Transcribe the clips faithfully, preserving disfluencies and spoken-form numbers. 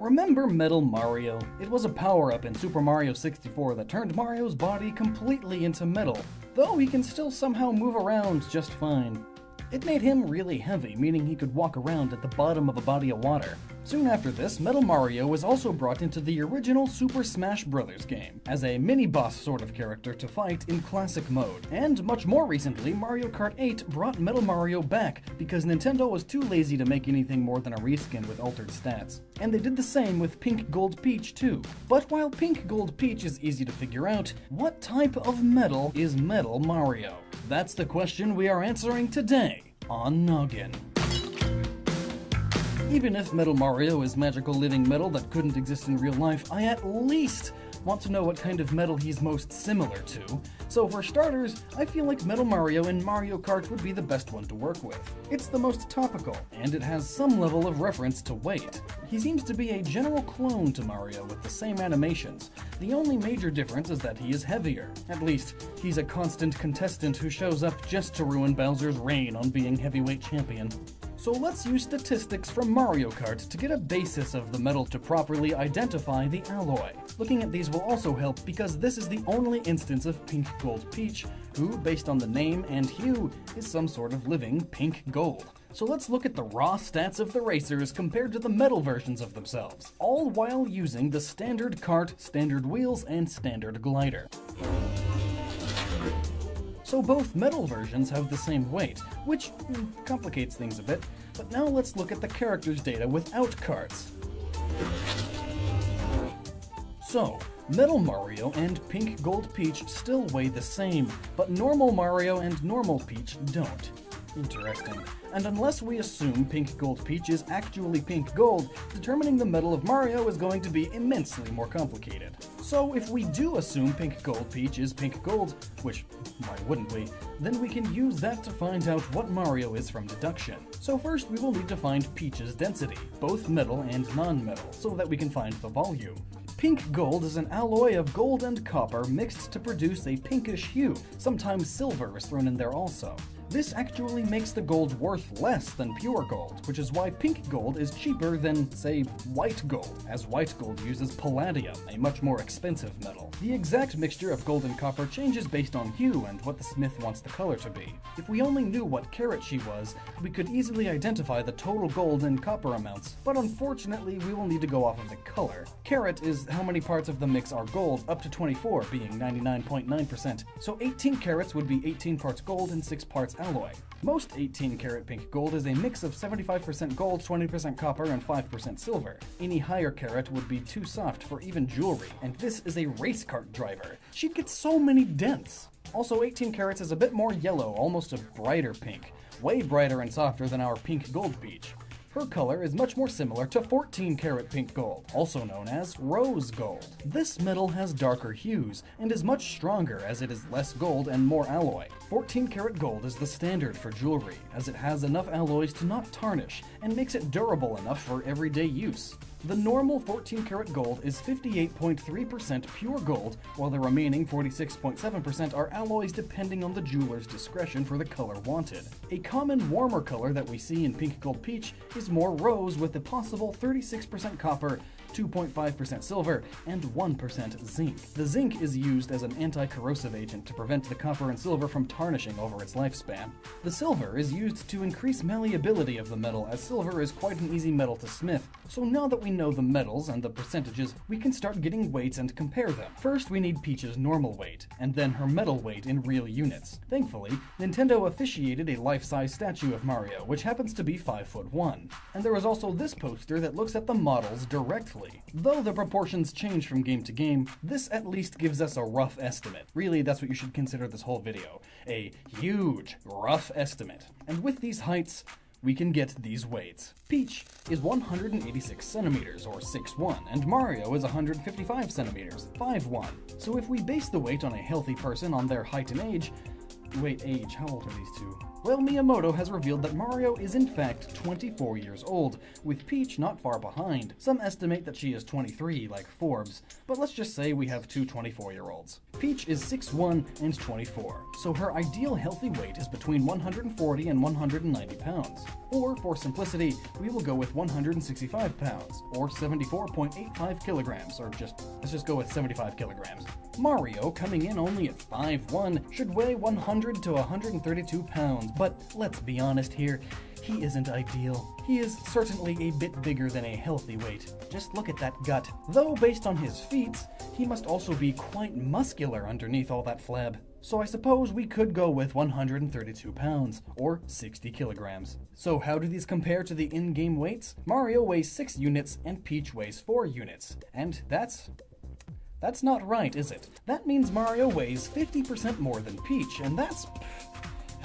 Remember Metal Mario? It was a power-up in Super Mario sixty-four that turned Mario's body completely into metal, though he can still somehow move around just fine. It made him really heavy, meaning he could walk around at the bottom of a body of water. Soon after this, Metal Mario was also brought into the original Super Smash Brothers game, as a mini-boss sort of character to fight in classic mode. And much more recently, Mario Kart eight brought Metal Mario back, because Nintendo was too lazy to make anything more than a reskin with altered stats. And they did the same with Pink Gold Peach too. But while Pink Gold Peach is easy to figure out, what type of metal is Metal Mario? That's the question we are answering today on Gnoggin. Even if Metal Mario is magical living metal that couldn't exist in real life, I at least want to know what kind of metal he's most similar to. So for starters, I feel like Metal Mario in Mario Kart would be the best one to work with. It's the most topical, and it has some level of reference to weight. He seems to be a general clone to Mario with the same animations. The only major difference is that he is heavier. At least, he's a constant contestant who shows up just to ruin Bowser's reign on being heavyweight champion. So let's use statistics from Mario Kart to get a basis of the metal to properly identify the alloy. Looking at these will also help because this is the only instance of Pink Gold Peach, who, based on the name and hue, is some sort of living pink gold. So let's look at the raw stats of the racers compared to the metal versions of themselves, all while using the standard cart, standard wheels, and standard glider. So both metal versions have the same weight, which mm, complicates things a bit, but now let's look at the characters' data without carts. So, Metal Mario and Pink Gold Peach still weigh the same, but Normal Mario and Normal Peach don't. Interesting. And unless we assume Pink Gold Peach is actually pink gold, determining the metal of Mario is going to be immensely more complicated. So if we do assume Pink Gold Peach is pink gold, which why wouldn't we, then we can use that to find out what Mario is from deduction. So first we will need to find Peach's density, both metal and non-metal, so that we can find the volume. Pink gold is an alloy of gold and copper mixed to produce a pinkish hue, sometimes silver is thrown in there also. This actually makes the gold worth less than pure gold, which is why pink gold is cheaper than, say, white gold, as white gold uses palladium, a much more expensive metal. The exact mixture of gold and copper changes based on hue and what the smith wants the color to be. If we only knew what carat she was, we could easily identify the total gold and copper amounts, but unfortunately we will need to go off of the color. Carat is how many parts of the mix are gold, up to twenty-four being ninety-nine point nine percent, so eighteen carats would be eighteen parts gold and six parts alloy. Most eighteen karat pink gold is a mix of seventy-five percent gold, twenty percent copper, and five percent silver. Any higher karat would be too soft for even jewelry, and this is a race cart driver. She'd get so many dents! Also, eighteen karats is a bit more yellow, almost a brighter pink. Way brighter and softer than our Pink Gold Peach. Her color is much more similar to fourteen karat pink gold, also known as rose gold. This metal has darker hues, and is much stronger as it is less gold and more alloy. fourteen karat gold is the standard for jewelry, as it has enough alloys to not tarnish, and makes it durable enough for everyday use. The normal fourteen karat gold is fifty-eight point three percent pure gold, while the remaining forty-six point seven percent are alloys depending on the jeweler's discretion for the color wanted. A common warmer color that we see in Pink Gold Peach is more rose with a possible thirty-six percent copper, two point five percent silver, and one percent zinc. The zinc is used as an anti-corrosive agent to prevent the copper and silver from tarnishing over its lifespan. The silver is used to increase malleability of the metal, as silver is quite an easy metal to smith. So now that we know the metals and the percentages, we can start getting weights and compare them. First, we need Peach's normal weight, and then her metal weight in real units. Thankfully, Nintendo officiated a life-size statue of Mario, which happens to be five foot one. And there is also this poster that looks at the models directly. Though the proportions change from game to game, this at least gives us a rough estimate. Really, that's what you should consider this whole video. A huge, rough estimate. And with these heights, we can get these weights. Peach is one hundred eighty-six centimeters, or six foot one, and Mario is one hundred fifty-five centimeters, five foot one. So if we base the weight on a healthy person on their height and age... Wait, age, how old are these two? Well, Miyamoto has revealed that Mario is in fact twenty-four years old, with Peach not far behind. Some estimate that she is twenty-three, like Forbes, but let's just say we have two twenty-four-year-olds. Peach is six one and twenty-four, so her ideal healthy weight is between one hundred forty and one hundred ninety pounds. Or, for simplicity, we will go with one hundred sixty-five pounds, or seventy-four point eight five kilograms, or just, let's just go with seventy-five kilograms. Mario, coming in only at five one, should weigh one hundred to one hundred thirty-two pounds. But let's be honest here, he isn't ideal. He is certainly a bit bigger than a healthy weight. Just look at that gut. Though, based on his feats, he must also be quite muscular underneath all that flab. So I suppose we could go with one hundred thirty-two pounds, or sixty kilograms. So how do these compare to the in-game weights? Mario weighs six units and Peach weighs four units. And that's... that's not right, is it? That means Mario weighs fifty percent more than Peach, and that's...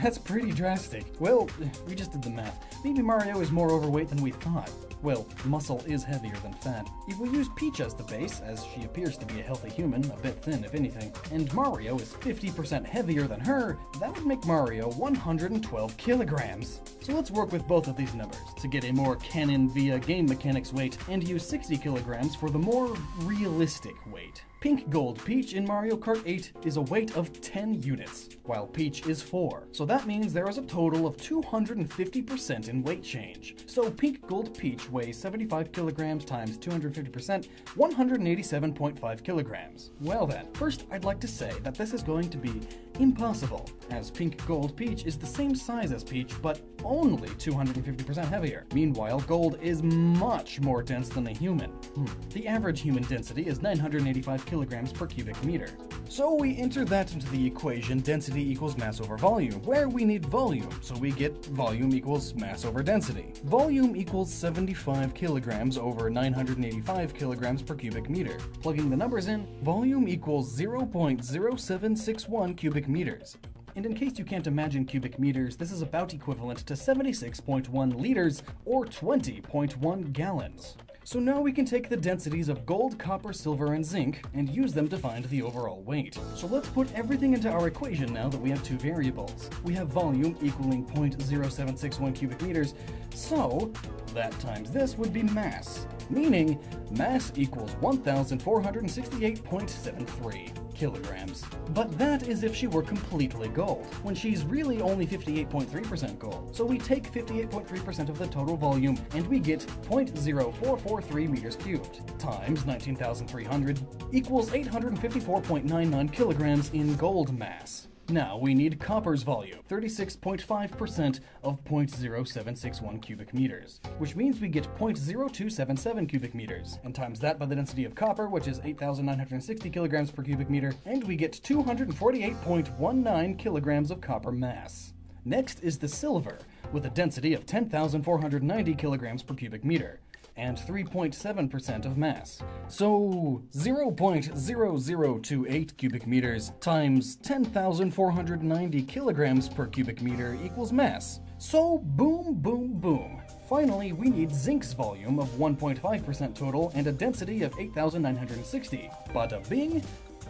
that's pretty drastic. Well, we just did the math. Maybe Mario is more overweight than we thought. Well, muscle is heavier than fat. If we use Peach as the base, as she appears to be a healthy human, a bit thin if anything, and Mario is fifty percent heavier than her, that would make Mario one hundred twelve kilograms. So let's work with both of these numbers to get a more canon via game mechanics weight, and use sixty kilograms for the more realistic weight. Pink Gold Peach in Mario Kart eight is a weight of ten units, while Peach is four. So that means there is a total of two hundred fifty percent in weight change. So Pink Gold Peach weighs seventy-five kilograms times two hundred fifty percent, one hundred eighty-seven point five kilograms. Well then, first I'd like to say that this is going to be impossible, as Pink Gold Peach is the same size as Peach, but only two hundred fifty percent heavier. Meanwhile, gold is much more dense than a human. Hmm. The average human density is nine hundred eighty-five kilograms per cubic meter. So we enter that into the equation density equals mass over volume, where we need volume, so we get volume equals mass over density. Volume equals seventy-five kilograms over nine hundred eighty-five kilograms per cubic meter. Plugging the numbers in, volume equals zero point zero seven six one cubic meters. And in case you can't imagine cubic meters, this is about equivalent to seventy-six point one liters, or twenty point one gallons. So now we can take the densities of gold, copper, silver, and zinc, and use them to find the overall weight. So let's put everything into our equation now that we have two variables. We have volume equaling zero point zero seven six one cubic meters, so that times this would be mass, meaning mass equals one thousand four hundred sixty-eight point seven three kilograms. But that is if she were completely gold, when she's really only fifty-eight point three percent gold. So we take fifty-eight point three percent of the total volume, and we get zero point zero four four three meters cubed, times nineteen thousand three hundred, equals eight hundred fifty-four point nine nine kilograms in gold mass. Now we need copper's volume, thirty-six point five percent of zero point zero seven six one cubic meters, which means we get zero point zero two seven seven cubic meters, and times that by the density of copper, which is eight thousand nine hundred sixty kilograms per cubic meter, and we get two hundred forty-eight point one nine kilograms of copper mass. Next is the silver, with a density of ten thousand four hundred ninety kilograms per cubic meter, and three point seven percent of mass. So zero point zero zero two eight cubic meters times ten thousand four hundred ninety kilograms per cubic meter equals mass. So boom, boom, boom. Finally, we need zinc's volume of one point five percent total and a density of eight thousand nine hundred sixty. Bada bing,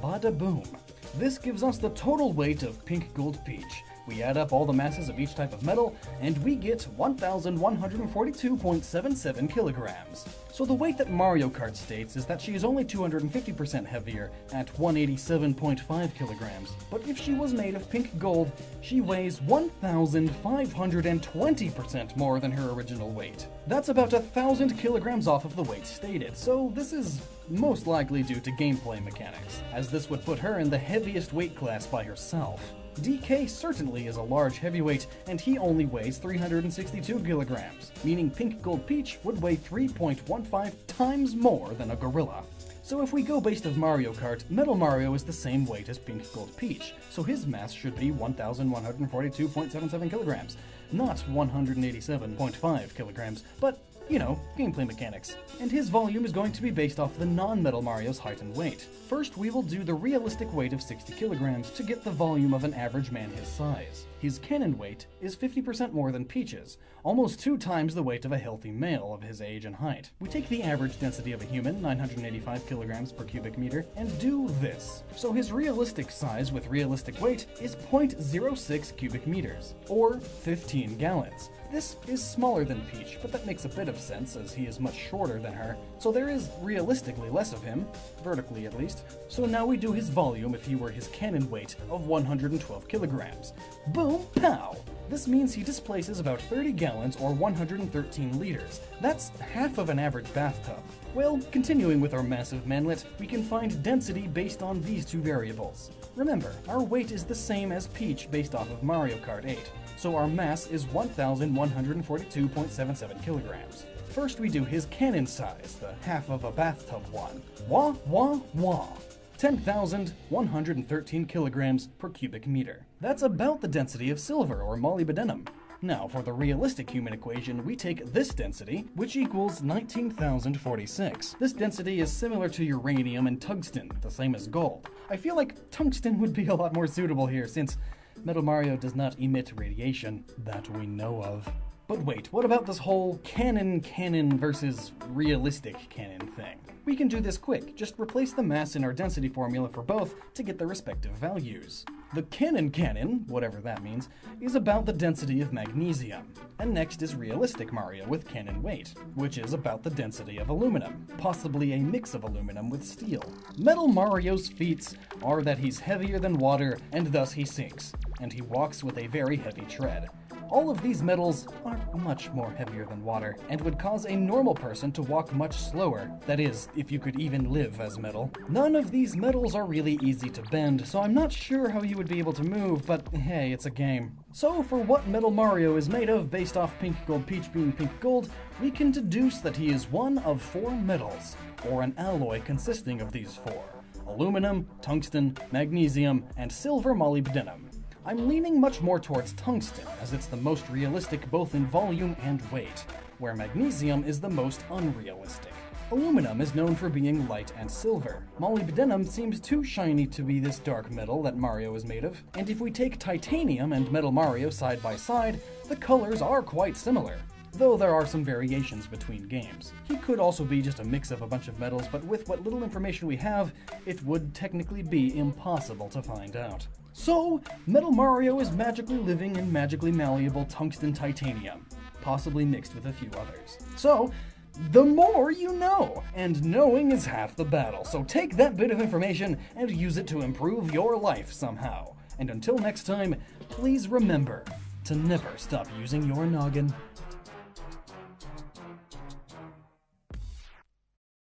bada boom. This gives us the total weight of Pink Gold Peach. We add up all the masses of each type of metal, and we get one thousand one hundred forty-two point seven seven kilograms. So the weight that Mario Kart states is that she is only two hundred fifty percent heavier, at one hundred eighty-seven point five kilograms. But if she was made of pink gold, she weighs one thousand five hundred twenty percent more than her original weight. That's about one thousand kilograms off of the weight stated, so this is most likely due to gameplay mechanics, as this would put her in the heaviest weight class by herself. D K certainly is a large heavyweight, and he only weighs three hundred sixty-two kilograms, meaning Pink Gold Peach would weigh three point one five times more than a gorilla. So if we go based of Mario Kart, Metal Mario is the same weight as Pink Gold Peach, so his mass should be one thousand one hundred forty-two point seven seven kilograms, not one hundred eighty-seven point five kilograms, but, you know, gameplay mechanics. And his volume is going to be based off the non-Metal Mario's height and weight. First, we will do the realistic weight of sixty kilograms to get the volume of an average man his size. His cannon weight is fifty percent more than Peach's, almost two times the weight of a healthy male of his age and height. We take the average density of a human, nine hundred eighty-five kilograms per cubic meter, and do this. So his realistic size with realistic weight is zero point zero six cubic meters, or fifteen gallons. This is smaller than Peach, but that makes a bit of sense as he is much shorter than her, so there is realistically less of him, vertically at least. So now we do his volume if he were his cannon weight of one hundred twelve kilograms. Boom, pow! This means he displaces about thirty gallons or one hundred thirteen liters. That's half of an average bathtub. Well, continuing with our massive manlet, we can find density based on these two variables. Remember, our weight is the same as Peach based off of Mario Kart eight, so our mass is one thousand one hundred forty-two point seven seven kilograms. First we do his cannon size, the half of a bathtub one. Wah, wah, wah. ten thousand one hundred thirteen kilograms per cubic meter. That's about the density of silver or molybdenum. Now, for the realistic human equation, we take this density, which equals nineteen thousand forty-six. This density is similar to uranium and tungsten, the same as gold. I feel like tungsten would be a lot more suitable here, since Metal Mario does not emit radiation that we know of. But wait, what about this whole cannon cannon versus realistic cannon thing? We can do this quick, just replace the mass in our density formula for both to get the respective values. The cannon cannon, whatever that means, is about the density of magnesium. And next is realistic Mario with cannon weight, which is about the density of aluminum, possibly a mix of aluminum with steel. Metal Mario's feats are that he's heavier than water and thus he sinks, and he walks with a very heavy tread. All of these metals are much more heavier than water, and would cause a normal person to walk much slower, that is, if you could even live as metal. None of these metals are really easy to bend, so I'm not sure how you would be able to move, but hey, it's a game. So for what Metal Mario is made of, based off Pink Gold Peach being pink gold, we can deduce that he is one of four metals, or an alloy consisting of these four: aluminum, tungsten, magnesium, and silver molybdenum. I'm leaning much more towards tungsten, as it's the most realistic both in volume and weight, where magnesium is the most unrealistic. Aluminum is known for being light and silver. Molybdenum seems too shiny to be this dark metal that Mario is made of, and if we take titanium and Metal Mario side by side, the colors are quite similar, though there are some variations between games. He could also be just a mix of a bunch of metals, but with what little information we have, it would technically be impossible to find out. So, Metal Mario is magically living in magically malleable tungsten titanium, possibly mixed with a few others. So, the more you know, and knowing is half the battle, so take that bit of information and use it to improve your life somehow. And until next time, please remember to never stop using your noggin.